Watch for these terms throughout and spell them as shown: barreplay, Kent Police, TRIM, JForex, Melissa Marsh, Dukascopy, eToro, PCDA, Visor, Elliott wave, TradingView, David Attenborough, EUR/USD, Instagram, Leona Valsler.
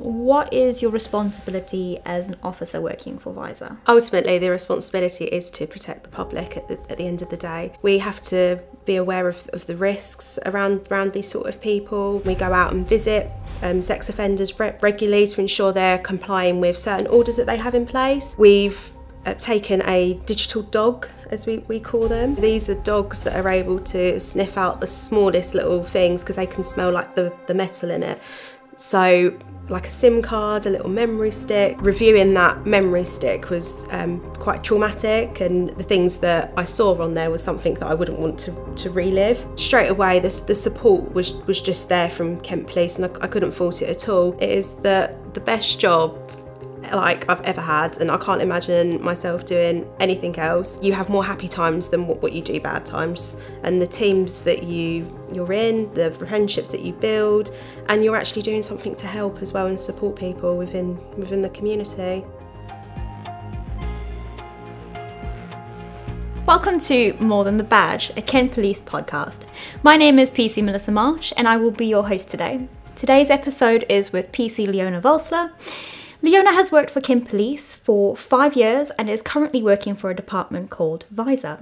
What is your responsibility as an officer working for Visor? Ultimately, the responsibility is to protect the public at the end of the day. We have to be aware of the risks around these sort of people. We go out and visit sex offenders regularly to ensure they're complying with certain orders that they have in place. We've taken a digital dog, as we call them. These are dogs that are able to sniff out the smallest little things because they can smell like the metal in it. So, like a SIM card, a little memory stick. Reviewing that memory stick was quite traumatic, and the things that I saw on there was something that I wouldn't want to relive. Straight away, the support was just there from Kent Police, and I couldn't fault it at all. It is the best job like I've ever had, and I can't imagine myself doing anything else. You have more happy times than what you do bad times, and the teams that you're in, the friendships that you build, and you're actually doing something to help as well and support people within the community. Welcome to More Than the Badge, a Kent Police podcast. My name is PC Melissa Marsh, and I will be your host today. Today's episode is with PC Leona Valsler. Leona has worked for Kent Police for 5 years and is currently working for a department called Visor.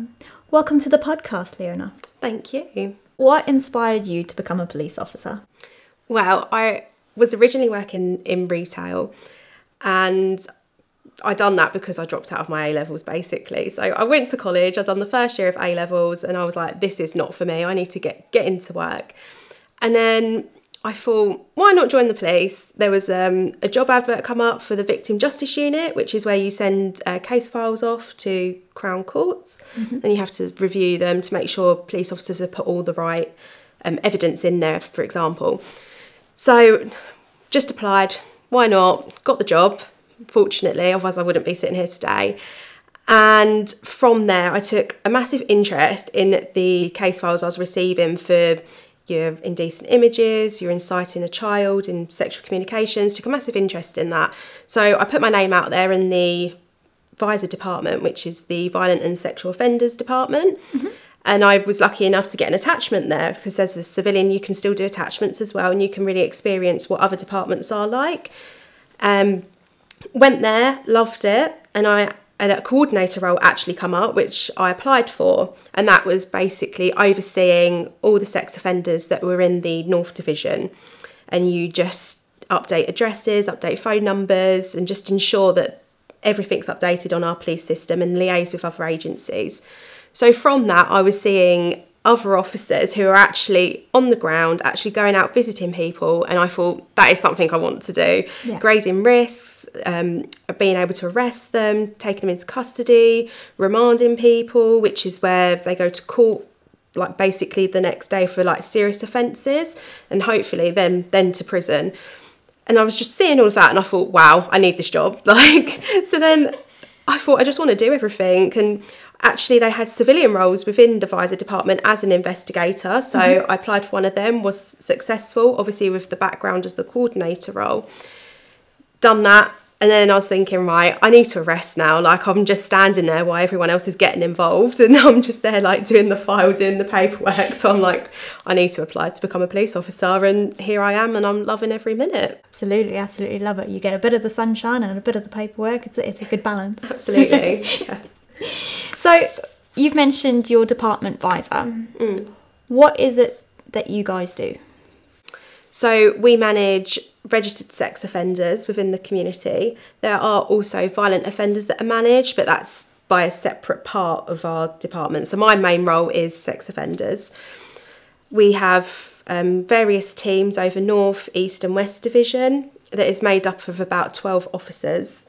Welcome to the podcast, Leona. Thank you. What inspired you to become a police officer? Well, I was originally working in retail, and I done that because I dropped out of my A-levels basically. So I went to college, I'd done the first year of A-levels, and I was like, this is not for me, I need to get into work. And then I thought, why not join the police? There was a job advert come up for the Victim Justice Unit, which is where you send case files off to Crown Courts, and you have to review them to make sure police officers have put all the right evidence in there, for example. So just applied, why not? Got the job, fortunately, otherwise I wouldn't be sitting here today. And from there, I took a massive interest in the case files I was receiving for your indecent images, you're inciting a child in sexual communications, took a massive interest in that. So I put my name out there in the Visor department, which is the Violent and Sexual Offenders Department. And I was lucky enough to get an attachment there, because as a civilian, you can still do attachments as well, and you can really experience what other departments are like. Went there, loved it, and a coordinator role actually come up, which I applied for, and that was basically overseeing all the sex offenders that were in the North Division, and you just update addresses, update phone numbers, and just ensure that everything's updated on our police system and liaise with other agencies. So from that, I was seeing other officers who are actually on the ground, actually going out visiting people, and I thought that is something I want to do. Yeah. Grading risks, being able to arrest them, taking them into custody, remanding people, which is where they go to court like basically the next day for like serious offences, and hopefully then to prison. And I was just seeing all of that, and I thought, wow, I need this job. Like, so then I thought I just want to do everything. And actually, they had civilian roles within the Visor department as an investigator. So I applied for one of them, was successful, obviously with the background as the coordinator role. Done that. And then I was thinking, right, I need to arrest now. Like, I'm just standing there while everyone else is getting involved. And I'm just there, like, doing the file, doing the paperwork. So I'm like, I need to apply to become a police officer. And here I am, and I'm loving every minute. Absolutely, absolutely love it. You get a bit of the sunshine and a bit of the paperwork. It's a good balance. Absolutely, yeah. So you've mentioned your department, Visor. What is it that you guys do? So we manage registered sex offenders within the community. There are also violent offenders that are managed, but that's by a separate part of our department. So my main role is sex offenders. We have various teams over North, East and West Division that is made up of about 12 officers.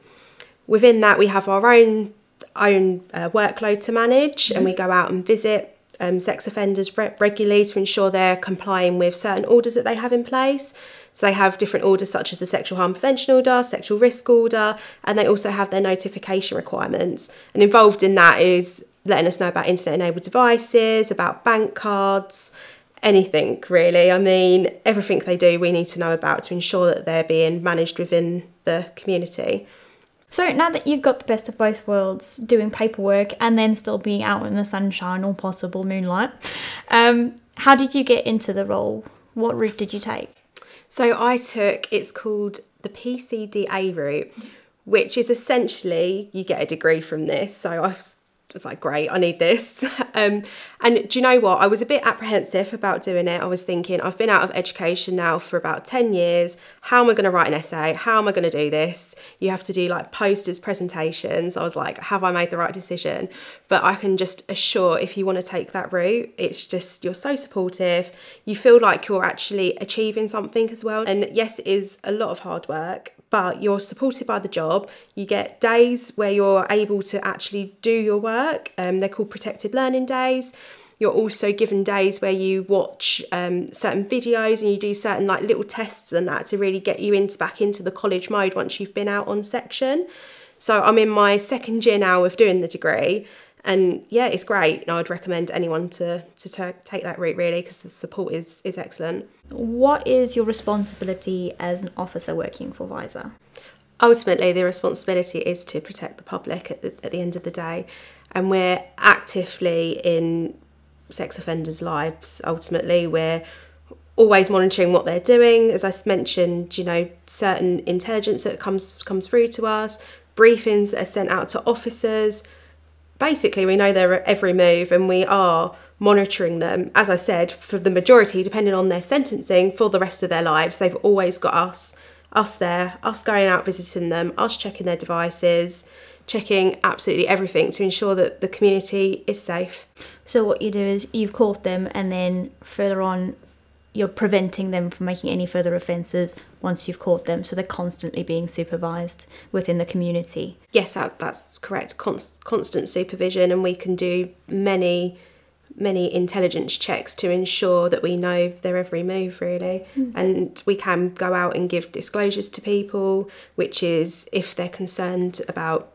Within that, we have our own workload to manage, and we go out and visit sex offenders regularly to ensure they're complying with certain orders that they have in place. So they have different orders such as the sexual harm prevention order, sexual risk order, and they also have their notification requirements. And involved in that is letting us know about internet-enabled devices, about bank cards, anything really. I mean, everything they do we need to know about to ensure that they're being managed within the community. So now that you've got the best of both worlds, doing paperwork and then still being out in the sunshine or possible moonlight, how did you get into the role? What route did you take? So I took, it's called the PCDA route, which is essentially you get a degree from this. So I was like, great, I need this. And do you know what? I was a bit apprehensive about doing it. I was thinking, I've been out of education now for about 10 years. How am I going to write an essay? How am I going to do this? You have to do like posters, presentations. I was like, have I made the right decision? But I can just assure, if you want to take that route, it's just, you're so supportive. You feel like you're actually achieving something as well. And yes, it is a lot of hard work, but you're supported by the job. You get days where you're able to actually do your work. They're called protected learning days. You're also given days where you watch certain videos and you do certain like little tests and that to really get you back into the college mode once you've been out on section. So I'm in my second year now of doing the degree, and yeah, it's great. And I'd recommend anyone to take that route really, because the support is excellent. What is your responsibility as an officer working for Visor? Ultimately, the responsibility is to protect the public at the end of the day. And we're actively in sex offenders' lives. Ultimately, we're always monitoring what they're doing. As I mentioned, you know, certain intelligence that comes through to us, briefings that are sent out to officers. Basically, we know their every move, and we are monitoring them, as I said, for the majority, depending on their sentencing, for the rest of their lives. They've always got us there, us going out visiting them, us checking their devices, checking absolutely everything to ensure that the community is safe. So what you do is you've caught them, and then further on you're preventing them from making any further offences once you've caught them, so they're constantly being supervised within the community. Yes, that's correct. Constant supervision, and we can do many intelligence checks to ensure that we know their every move really. And we can go out and give disclosures to people, which is if they're concerned about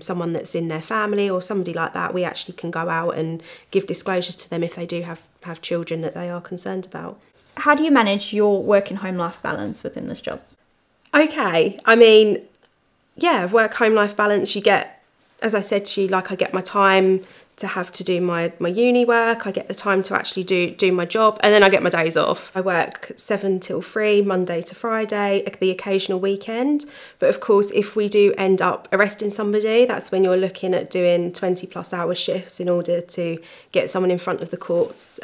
someone that's in their family or somebody like that, we actually can go out and give disclosures to them if they do have children that they are concerned about. How do you manage your work and home life balance within this job? Okay, I mean, yeah, work home life balance, you get, as I said to you, like I get my time to have to do my uni work, I get the time to actually do my job, and then I get my days off. I work 7 till 3, Monday to Friday, the occasional weekend. But of course, if we do end up arresting somebody, that's when you're looking at doing 20+ hour shifts in order to get someone in front of the courts.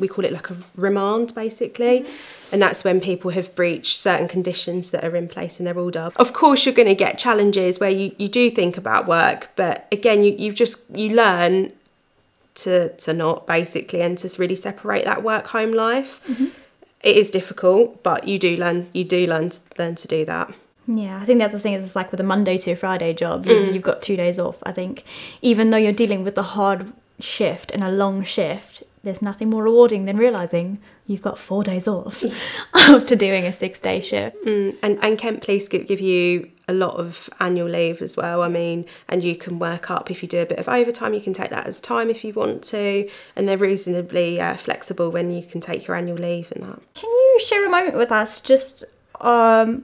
We call it like a remand basically. And that's when people have breached certain conditions that are in place in their order. Of course, you're going to get challenges where you do think about work, but again, you learn to not basically, and to really separate that work home life. It is difficult, but you do learn to do that. Yeah, I think the other thing is it's like with a Monday to Friday job, you've got 2 days off. I think even though you're dealing with the hard shift and a long shift, there's nothing more rewarding than realising you've got 4 days off after doing a 6-day shift. And Kent Police give you a lot of annual leave as well. I mean, and you can work up if you do a bit of overtime, you can take that as time if you want to. And they're reasonably flexible when you can take your annual leave and that. Can you share a moment with us, just a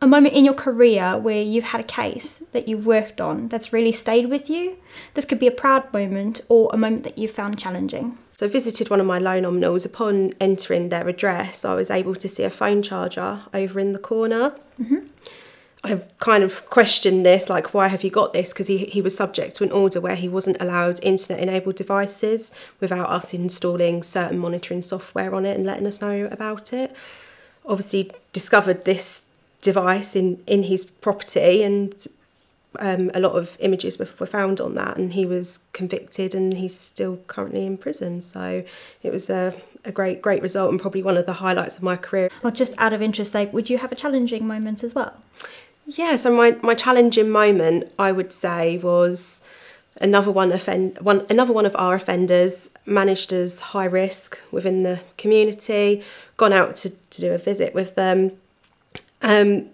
moment in your career where you've had a case that you've worked on that's really stayed with you? This could be a proud moment or a moment that you found challenging. So I visited one of my loan nominals. Upon entering their address, I was able to see a phone charger over in the corner. I kind of questioned this, like, why have you got this? Because he was subject to an order where he wasn't allowed internet-enabled devices without us installing certain monitoring software on it and letting us know about it. Obviously discovered this device in his property, and a lot of images were found on that, and he was convicted and he's still currently in prison. So it was a great result, and probably one of the highlights of my career. Well, just out of interest, like, would you have a challenging moment as well? Yeah, so my challenging moment, I would say, was another one of our offenders, managed as high risk within the community, gone out to do a visit with them. And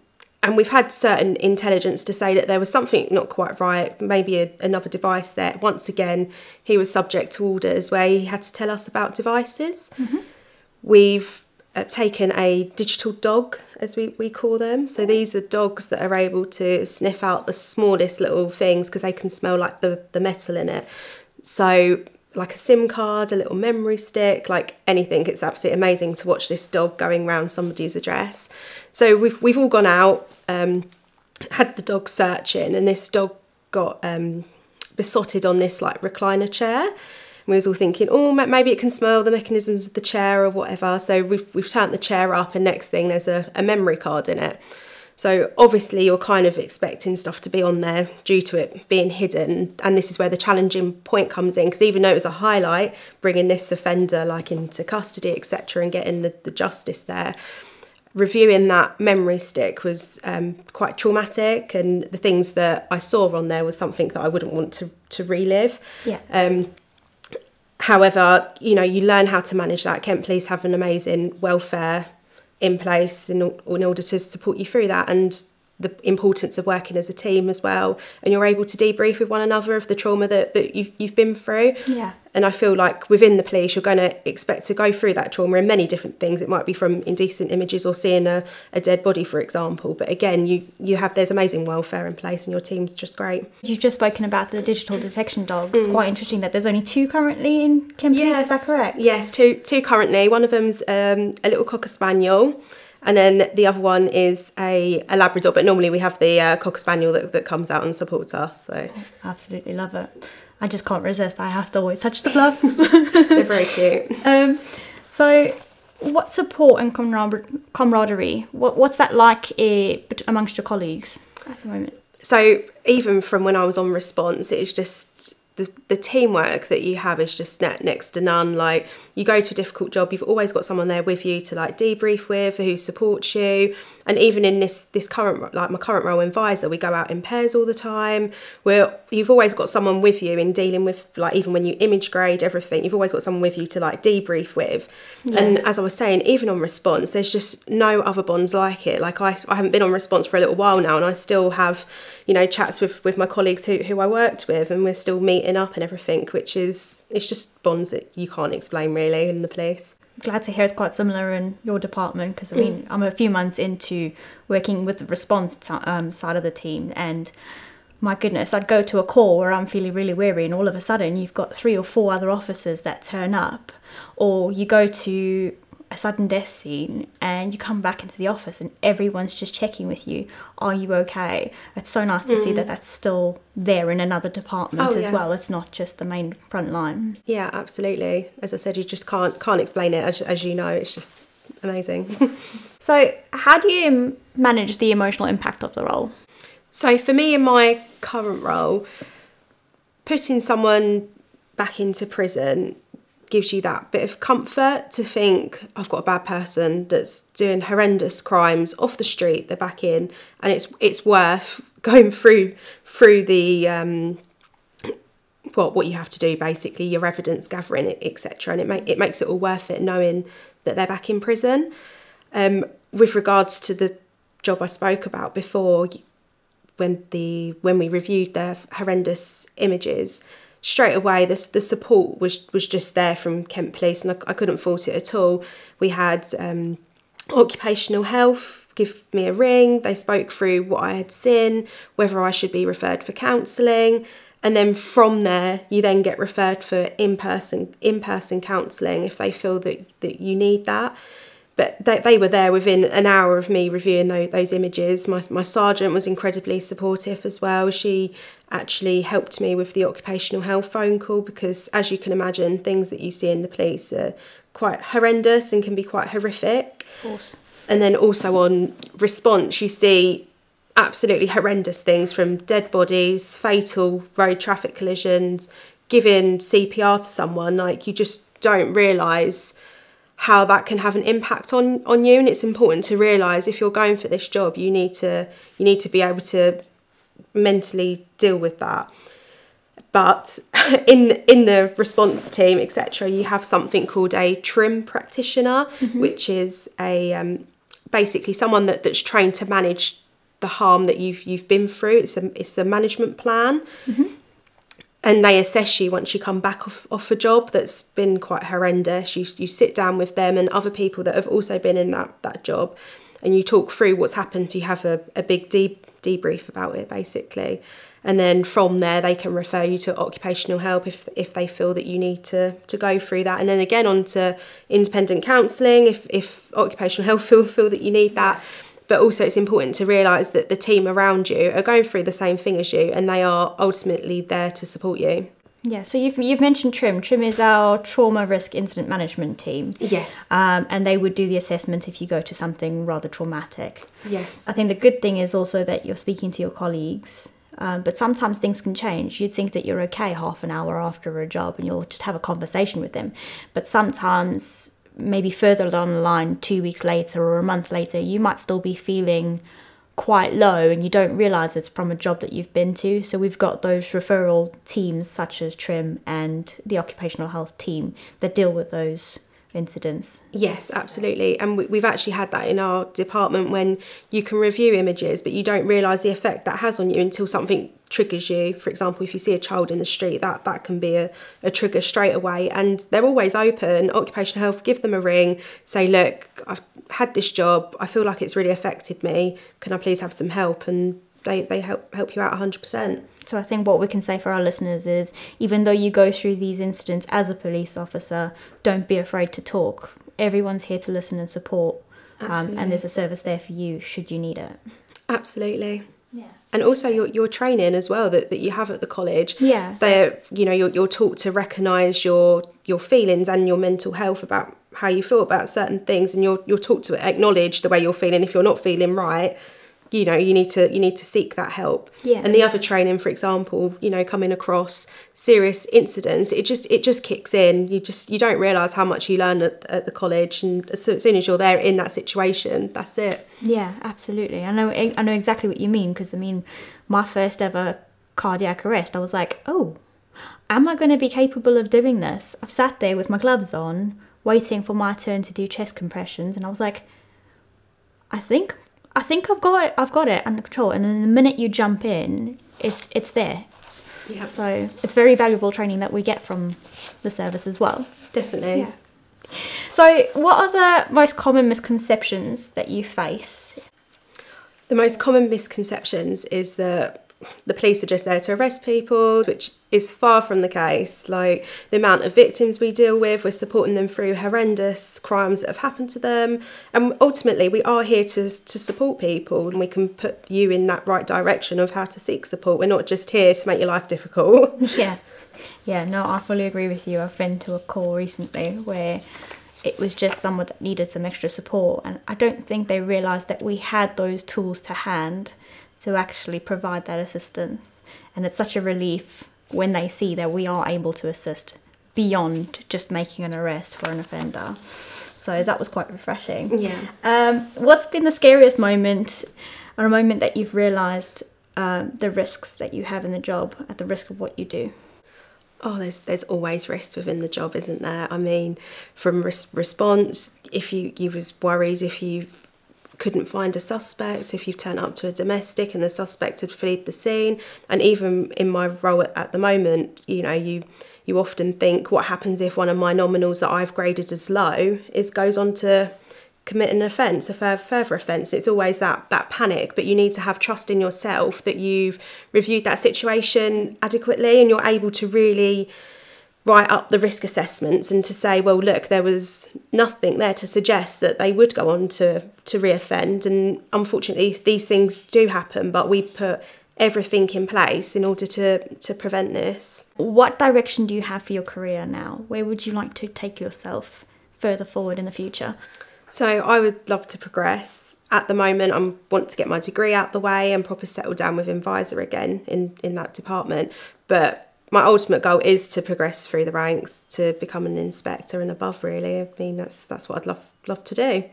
we've had certain intelligence to say that there was something not quite right, maybe another device there. Once again, he was subject to orders where he had to tell us about devices. We've taken a digital dog, as we call them. So these are dogs that are able to sniff out the smallest little things because they can smell like the metal in it. So like a SIM card, a little memory stick, like anything. It's absolutely amazing to watch this dog going round somebody's address. So we've all gone out, had the dog searching, and this dog got besotted on this like recliner chair. And we was all thinking, oh, maybe it can smell the mechanisms of the chair or whatever. So we've turned the chair up, and next thing there's a memory card in it. So obviously you're kind of expecting stuff to be on there due to it being hidden. And this is where the challenging point comes in, because even though it was a highlight, bringing this offender like into custody, etc., and getting the justice there, reviewing that memory stick was quite traumatic. And the things that I saw on there was something that I wouldn't want to relive. Yeah. However, you know, you learn how to manage that. Kent Police have an amazing welfare in place in order to support you through that, and the importance of working as a team as well, and you're able to debrief with one another of the trauma that you've been through. Yeah. And I feel like within the police you're going to expect to go through that trauma in many different things. It might be from indecent images or seeing a dead body, for example, but again you have, there's amazing welfare in place and your team's just great. You've just spoken about the digital detection dogs. It's quite interesting that there's only 2 currently in Kent Police. Yes. Is that correct? Yes, two currently. One of them's a little cocker spaniel, and then the other one is a Labrador, but normally we have the Cocker Spaniel that comes out and supports us. So absolutely love it. I just can't resist. I have to always touch the glove. They're very cute. So what support and camaraderie, what's that like amongst your colleagues at the moment? So even from when I was on response, it was just... The teamwork that you have is just next to none. Like, you go to a difficult job, you've always got someone there with you to like debrief with, who supports you. And even in this current, like my current role in Visor, we go out in pairs all the time. You've always got someone with you in dealing with, like, even when you image grade everything, you've always got someone with you to like debrief with. Yeah. And as I was saying, even on response, there's just no other bonds like it. Like I haven't been on response for a little while now, and I still have, you know, chats with my colleagues who I worked with, and we're still meeting up and everything, which is, it's just bonds that you can't explain really in the place. Glad to hear it's quite similar in your department, because I mean I'm a few months into working with the response side of the team, and my goodness, I'd go to a call where I'm feeling really weary, and all of a sudden you've got 3 or 4 other officers that turn up, or you go to a sudden death scene and you come back into the office and everyone's just checking with you, are you okay? It's so nice to see that that's still there in another department. Oh, as yeah. Well, it's not just the main front line. Yeah, absolutely. As I said, you just can't explain it, as you know. It's just amazing. So how do you manage the emotional impact of the role? So for me, in my current role, putting someone back into prison gives you that bit of comfort to think, I've got a bad person that's doing horrendous crimes off the street, they're back in, and it's worth going through the what you have to do, basically your evidence gathering, etc., and it makes it all worth it, knowing that they're back in prison. With regards to the job I spoke about before, when we reviewed their horrendous images, straight away the support was just there from Kent Police, and I couldn't fault it at all. We had occupational health give me a ring. They spoke through what I had seen, whether I should be referred for counselling, and then from there you then get referred for in-person counselling if they feel that you need that. But they were there within an hour of me reviewing those images. My sergeant was incredibly supportive as well. She actually helped me with the occupational health phone call, because, as you can imagine, things that you see in the police are quite horrendous and can be quite horrific. Of course. And then also on response, you see absolutely horrendous things, from dead bodies, fatal road traffic collisions, giving CPR to someone. Like, you just don't realise how that can have an impact on you, and it's important to realise if you're going for this job, you need to be able to mentally deal with that. But in the response team, etc., you have something called a TRIM practitioner, which is a basically someone that's trained to manage the harm that you've been through. It's a management plan. And they assess you once you come back off a job that's been quite horrendous. You sit down with them and other people that have also been in that job, and you talk through what's happened. You have a big debrief about it, basically. And then from there, they can refer you to occupational help if they feel that you need to go through that. And then again, on to independent counselling if occupational health feel that you need that. But also it's important to realise that the team around you are going through the same thing as you, and they are ultimately there to support you. Yeah, so you've mentioned TRIM. TRIM is our Trauma Risk Incident Management team. Yes. And they would do the assessment if you go to something rather traumatic. Yes. I think the good thing is also that you're speaking to your colleagues, but sometimes things can change. You'd think that you're okay half an hour after a job and you'll just have a conversation with them. But sometimes, maybe further down the line, 2 weeks later or a month later, you might still be feeling quite low and you don't realise it's from a job that you've been to. So we've got those referral teams such as TRIM and the occupational health team that deal with those incidents. Yes, absolutely. And we've actually had that in our department, when you can review images but you don't realise the effect that has on you until something triggers you. For example, if you see a child in the street, that can be a trigger straight away. And they're always open. Occupational health, give them a ring, say, look, I've had this job, I feel like it's really affected me, can I please have some help? And they help you out 100%. So I think what we can say for our listeners is, even though you go through these incidents as a police officer, don't be afraid to talk. Everyone's here to listen and support, and there's a service there for you should you need it. Absolutely. Yeah. And also your training as well that you have at the college. Yeah. They're, you know, you're taught to recognise your feelings and your mental health, about how you feel about certain things, and you're taught to acknowledge the way you're feeling. If you're not feeling right, you know, you need to seek that help. Yeah. And the other training, for example, you know, coming across serious incidents, it just kicks in. You don't realise how much you learn at the college, and as soon as you're there in that situation, that's it. Yeah, absolutely. I know exactly what you mean, because I mean, my first ever cardiac arrest, I was like, oh, am I going to be capable of doing this? I've sat there with my gloves on, waiting for my turn to do chest compressions, and I was like, I think I've got it under control. And then the minute you jump in, it's there. Yeah. So it's very valuable training that we get from the service as well. Definitely. Yeah. So what are the most common misconceptions that you face? The most common misconceptions is that the police are just there to arrest people, which is far from the case. Like, the amount of victims we deal with, we're supporting them through horrendous crimes that have happened to them, and ultimately we are here to support people, and we can put you in that right direction of how to seek support. We're not just here to make your life difficult. Yeah, no, I fully agree with you. I've been to a call recently where it was just someone that needed some extra support, and I don't think they realised that we had those tools to hand to actually provide that assistance. And it's such a relief when they see that we are able to assist beyond just making an arrest for an offender. So that was quite refreshing. Yeah. What's been the scariest moment, or a moment that you've realised the risks that you have in the job, at the risk of what you do? Oh, there's always risks within the job, isn't there? I mean, from response, if you was worried, if you couldn't find a suspect, if you've turned up to a domestic and the suspect had fled the scene. And even in my role at the moment, you know, you often think, what happens if one of my nominals that I've graded as low goes on to commit an offence, a further offence? It's always that panic, but you need to have trust in yourself that you've reviewed that situation adequately, and you're able to really write up the risk assessments and to say, well, look, there was nothing there to suggest that they would go on to reoffend. And unfortunately, these things do happen, but we put everything in place in order to prevent this. What direction do you have for your career now? Where would you like to take yourself further forward in the future? So I would love to progress. At the moment, I want to get my degree out the way and proper settle down within Visor again in that department. But my ultimate goal is to progress through the ranks to become an inspector and above, really. I mean, that's what I'd love to do.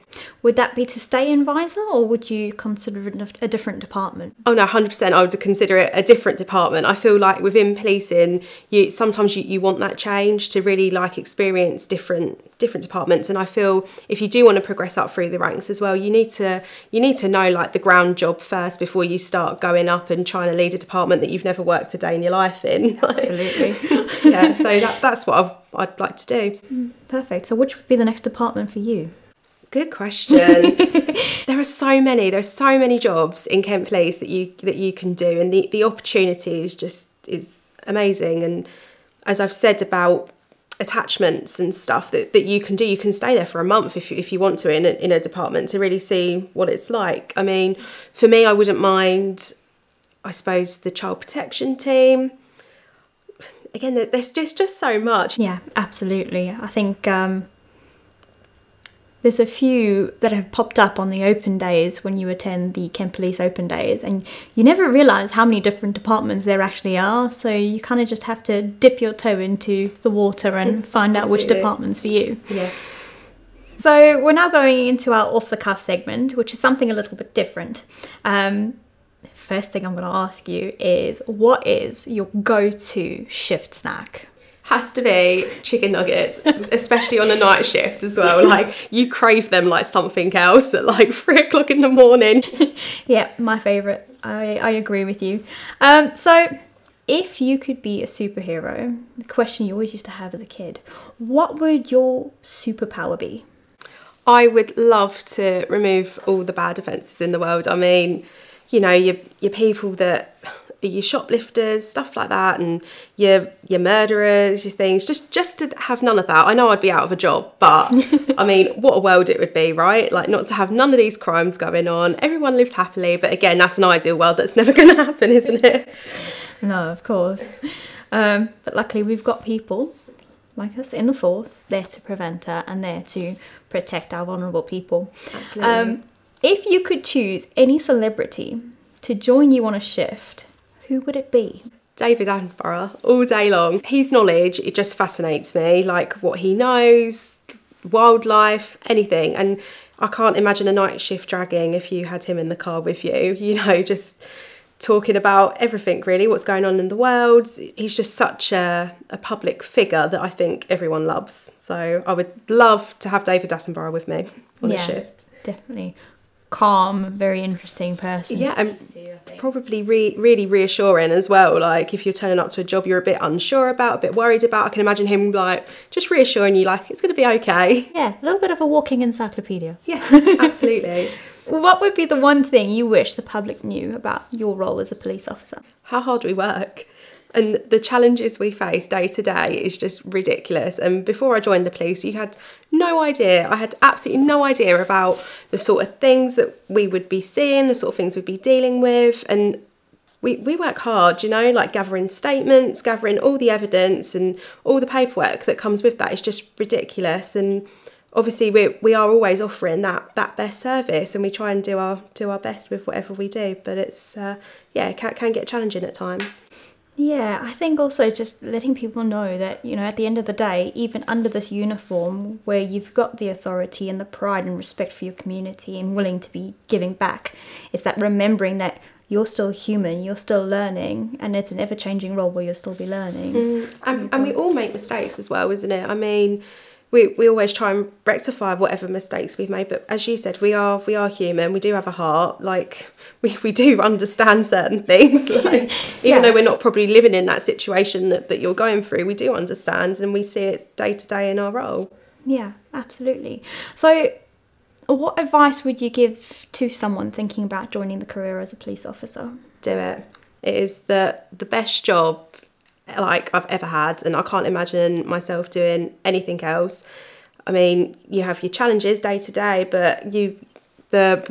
Would that be to stay in Visor, or would you consider a different department? Oh no, 100%, I would consider it a different department. I feel like within policing, sometimes you want that change to really like experience different departments. And I feel if you do want to progress up through the ranks as well, you need to know like the ground job first before you start going up and trying to lead a department that you've never worked a day in your life in. Absolutely. Yeah, so that's what I'd like to do. Perfect. So which would be the next department for you? Good question. There are so many jobs in Kent Police that you can do, and the opportunity is just amazing. And as I've said about attachments and stuff that you can do, you can stay there for a month if you want to in a department to really see what it's like. I mean, for me, I wouldn't mind, I suppose, the child protection team. Again, there's just so much. Yeah, absolutely. I think there's a few that have popped up on the open days when you attend the Kent Police open days, and you never realise how many different departments there actually are, so you kind of just have to dip your toe into the water and find out which department's for you. Yes. So we're now going into our off-the-cuff segment, which is something a little bit different. First thing I'm going to ask you is, what is your go-to shift snack? Has to be chicken nuggets, especially on a night shift as well. Like, you crave them like something else at like 3 o'clock in the morning. Yeah, my favourite. I agree with you. So if you could be a superhero, the question you always used to have as a kid, what would your superpower be? I would love to remove all the bad offences in the world. I mean, you know, your people that... your shoplifters, stuff like that, and your murderers, your things, just to have none of that. I know I'd be out of a job, but I mean, what a world it would be, right? Like, not to have none of these crimes going on. Everyone lives happily, but again, that's an ideal world that's never going to happen, isn't it? No, of course. But luckily we've got people like us in the force, there to prevent her and there to protect our vulnerable people. Absolutely. If you could choose any celebrity to join you on a shift, who would it be? David Attenborough, all day long. His knowledge, it just fascinates me, like what he knows, wildlife, anything. And I can't imagine a night shift dragging if you had him in the car with you, you know, just talking about everything really, what's going on in the world. He's just such a public figure that I think everyone loves. So I would love to have David Attenborough with me on a shift. Definitely. Calm, very interesting person. Yeah, and probably really reassuring as well. Like, if you're turning up to a job you're a bit unsure about, a bit worried about, I can imagine him like just reassuring you, like, it's going to be okay. Yeah, a little bit of a walking encyclopedia. Yes, absolutely. What would be the one thing you wish the public knew about your role as a police officer? How hard we work. And the challenges we face day to day is just ridiculous. And before I joined the police, you had no idea. I had absolutely no idea about the sort of things that we would be seeing, the sort of things we'd be dealing with. And we work hard, you know, like gathering statements, gathering all the evidence and all the paperwork that comes with that is just ridiculous. And obviously we are always offering that best service, and we try and do our best with whatever we do. But it's, yeah, it can get challenging at times. Yeah, I think also just letting people know that, you know, at the end of the day, even under this uniform where you've got the authority and the pride and respect for your community and willing to be giving back, it's that remembering that you're still human, you're still learning, and it's an ever-changing role where you'll still be learning. And we all make mistakes as well, isn't it? I mean, we always try and rectify whatever mistakes we've made, but as you said, we are human, we do have a heart, like... We do understand certain things, like, even though we're not probably living in that situation that you're going through, we do understand, and we see it day to day in our role. Yeah, absolutely. So what advice would you give to someone thinking about joining the career as a police officer? Do it. It is the best job like I've ever had, and I can't imagine myself doing anything else. I mean, you have your challenges day to day, but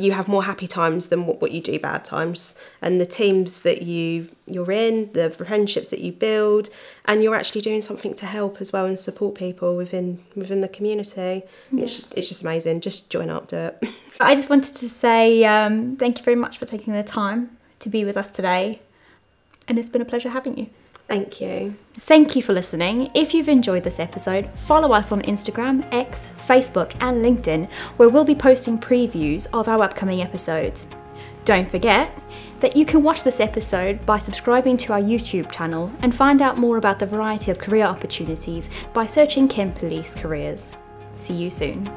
you have more happy times than what you do bad times, and the teams that you're in, the friendships that you build, and you're actually doing something to help as well and support people within the community. Yeah. It's just amazing. Just join up, do it. I just wanted to say thank you very much for taking the time to be with us today, and it's been a pleasure having you. Thank you. Thank you for listening. If you've enjoyed this episode, follow us on Instagram, X, Facebook and LinkedIn, where we'll be posting previews of our upcoming episodes. Don't forget that you can watch this episode by subscribing to our YouTube channel, and find out more about the variety of career opportunities by searching Kent Police Careers. See you soon.